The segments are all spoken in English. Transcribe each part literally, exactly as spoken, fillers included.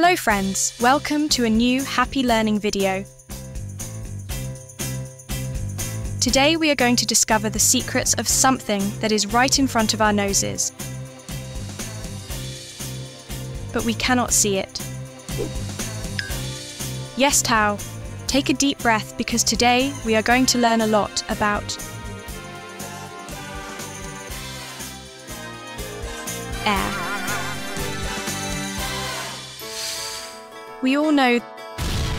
Hello friends, welcome to a new Happy Learning video. Today we are going to discover the secrets of something that is right in front of our noses, but we cannot see it. Yes, Tao, take a deep breath because today we are going to learn a lot about air. We all know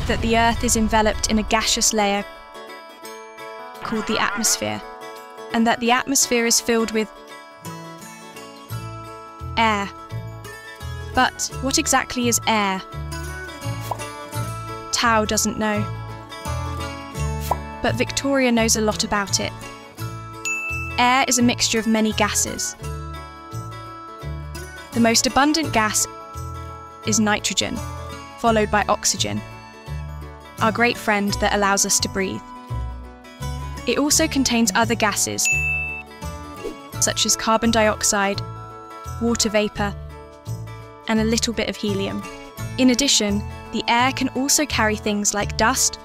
that the Earth is enveloped in a gaseous layer called the atmosphere, and that the atmosphere is filled with air. But what exactly is air? Tao doesn't know, but Victoria knows a lot about it. Air is a mixture of many gases. The most abundant gas is nitrogen, followed by oxygen, our great friend that allows us to breathe. It also contains other gases, such as carbon dioxide, water vapour, and a little bit of helium. In addition, the air can also carry things like dust,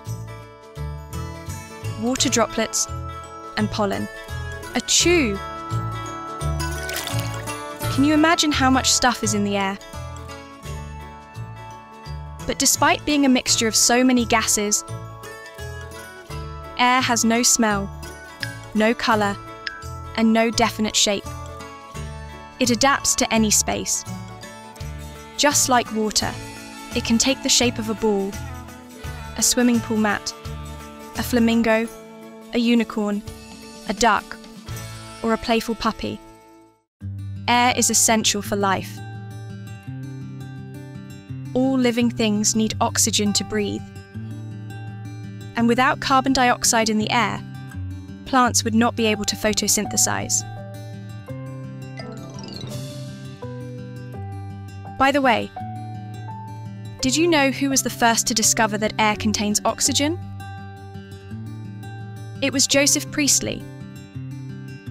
water droplets, and pollen. Achoo! Can you imagine how much stuff is in the air? But despite being a mixture of so many gases, air has no smell, no colour, and no definite shape. It adapts to any space. Just like water, it can take the shape of a ball, a swimming pool mat, a flamingo, a unicorn, a duck, or a playful puppy. Air is essential for life. All living things need oxygen to breathe. And without carbon dioxide in the air, plants would not be able to photosynthesize. By the way, did you know who was the first to discover that air contains oxygen? It was Joseph Priestley,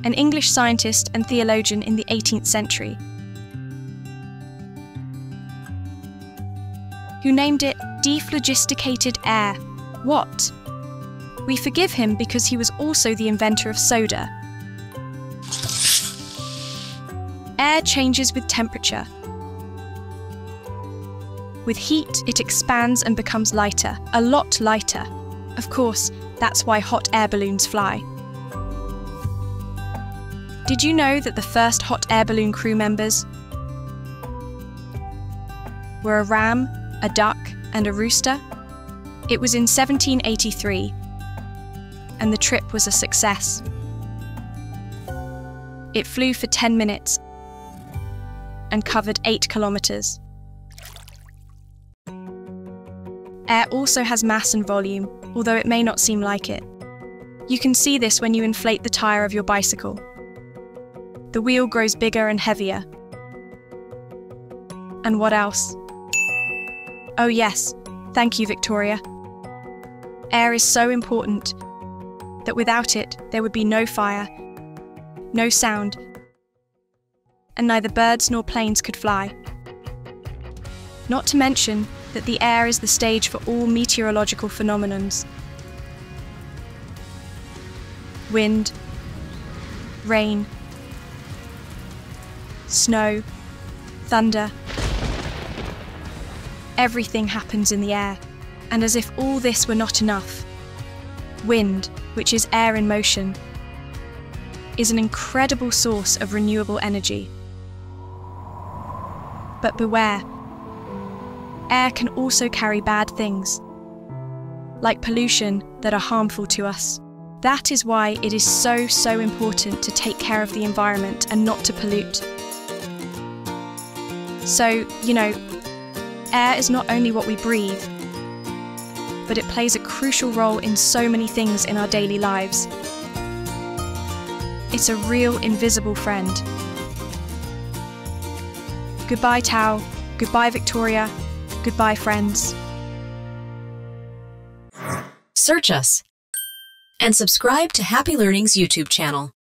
an English scientist and theologian in the eighteenth century. Who named it dephlogisticated air. What? We forgive him because he was also the inventor of soda. Air changes with temperature. With heat, it expands and becomes lighter, a lot lighter. Of course, that's why hot air balloons fly. Did you know that the first hot air balloon crew members were a ram, a duck, and a rooster? It was in seventeen eighty-three, and the trip was a success. It flew for ten minutes and covered eight kilometres. Air also has mass and volume, although it may not seem like it. You can see this when you inflate the tyre of your bicycle. The wheel grows bigger and heavier. And what else? Oh yes, thank you, Victoria. Air is so important that without it, there would be no fire, no sound, and neither birds nor planes could fly. Not to mention that the air is the stage for all meteorological phenomena. Wind, rain, snow, thunder. Everything happens in the air, and as if all this were not enough, wind, which is air in motion, is an incredible source of renewable energy. But beware, air can also carry bad things, like pollution that are harmful to us. That is why it is so, so important to take care of the environment and not to pollute. So, you know, air is not only what we breathe, but it plays a crucial role in so many things in our daily lives. It's a real invisible friend. Goodbye, Tao. Goodbye, Victoria. Goodbye, friends. Search us and subscribe to Happy Learning's YouTube channel.